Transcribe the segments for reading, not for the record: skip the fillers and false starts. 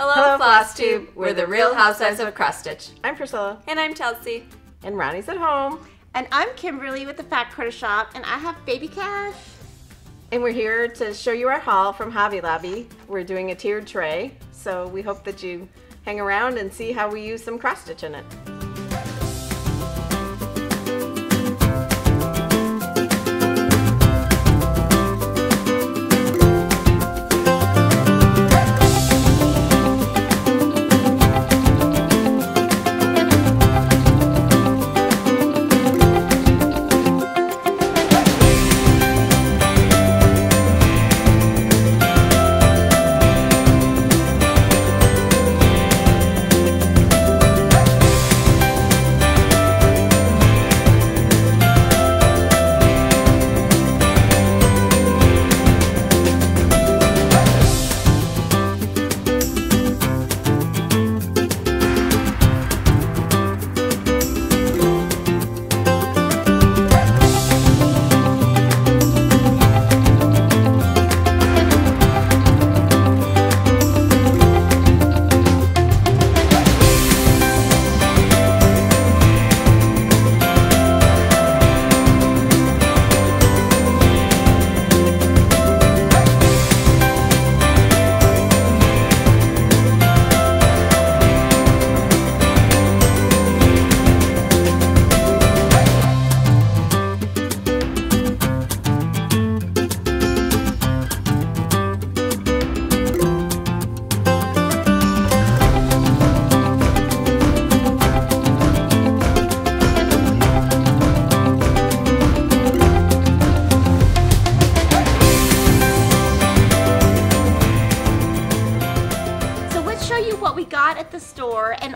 Hello FlossTube, we're the Real Housewives of Cross Stitch. I'm Priscilla. And I'm Chelsea. And Ronnie's at home. And I'm Kimberly with the Fat Quarter Shop, and I have baby cash. And we're here to show you our haul from Hobby Lobby. We're doing a tiered tray, so we hope that you hang around and see how we use some cross stitch in it.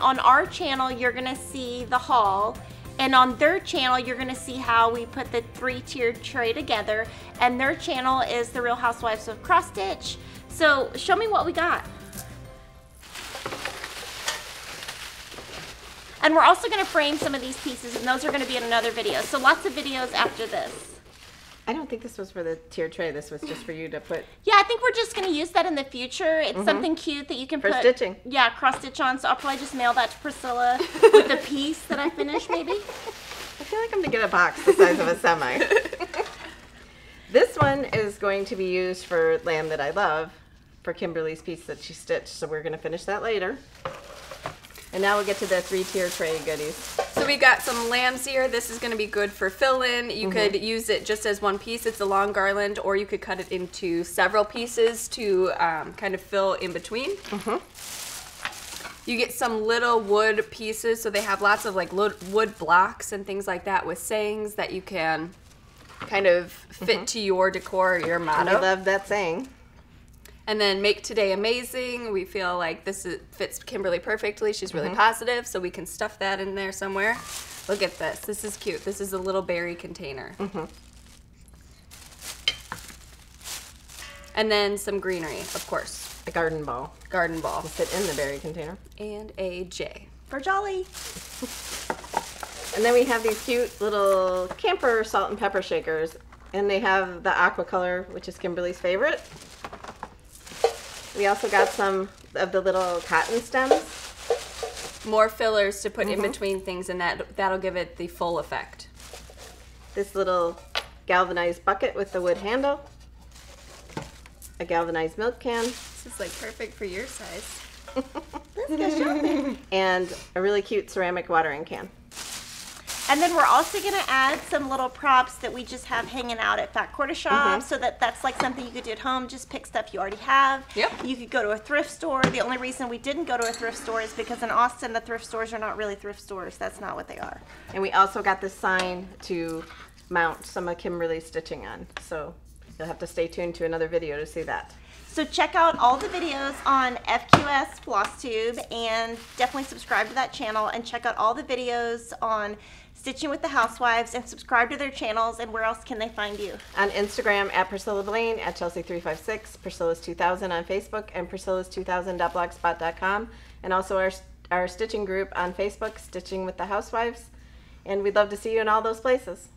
On our channel you're gonna see the haul, and on their channel you're gonna see how we put the three-tiered tray together, and their channel is The Real Housewives of Cross Stitch. So show me what we got. And we're also gonna frame some of these pieces, and those are gonna be in another video, so lots of videos after this. I don't think this was for the tiered tray. This was just for you to put. Yeah, I think we're just going to use that in the future. It's something cute that you can put. For stitching. Yeah, cross stitch on. So I'll probably just mail that to Priscilla with the piece that I finished, maybe. I feel like I'm going to get a box the size of a semi. This one is going to be used for Land That I Love, for Kimberly's piece that she stitched. So we're going to finish that later. And now we'll get to the three-tier tray goodies. So we've got some lamb's ear. This is gonna be good for fill-in. You could use it just as one piece. It's a long garland, or you could cut it into several pieces to kind of fill in between. You get some little wood pieces. So they have lots of like wood blocks and things like that with sayings that you can kind of fit to your decor or your motto. I love that saying. And then make today amazing. We feel like this fits Kimberly perfectly. She's really positive, so we can stuff that in there somewhere. Look at this. This is cute. This is a little berry container. And then some greenery, of course. A garden ball. Garden ball. Fit in the berry container. And a J for jolly. And then we have these cute little camper salt and pepper shakers. And they have the aqua color, which is Kimberly's favorite. We also got some of the little cotton stems. More fillers to put in between things, and that'll give it the full effect. This little galvanized bucket with the wood handle. A galvanized milk can. This is like perfect for your size. Let's go shopping. And a really cute ceramic watering can. And then we're also going to add some little props that we just have hanging out at Fat Quarter Shop, so that's like something you could do at home. Just pick stuff you already have. Yep. You could go to a thrift store. The only reason we didn't go to a thrift store is because in Austin, the thrift stores are not really thrift stores. That's not what they are. And we also got this sign to mount some of Kimberly's stitching on. So you'll have to stay tuned to another video to see that. So check out all the videos on FQS FlossTube, and definitely subscribe to that channel, and check out all the videos on Stitching with the Housewives, and subscribe to their channels. And where else can they find you? On Instagram at Priscilla Blaine, at Chelsea 356, Priscilla's 2000 on Facebook, and Priscilla's 2000.blogspot.com. And also our stitching group on Facebook, Stitching with the Housewives. And we'd love to see you in all those places.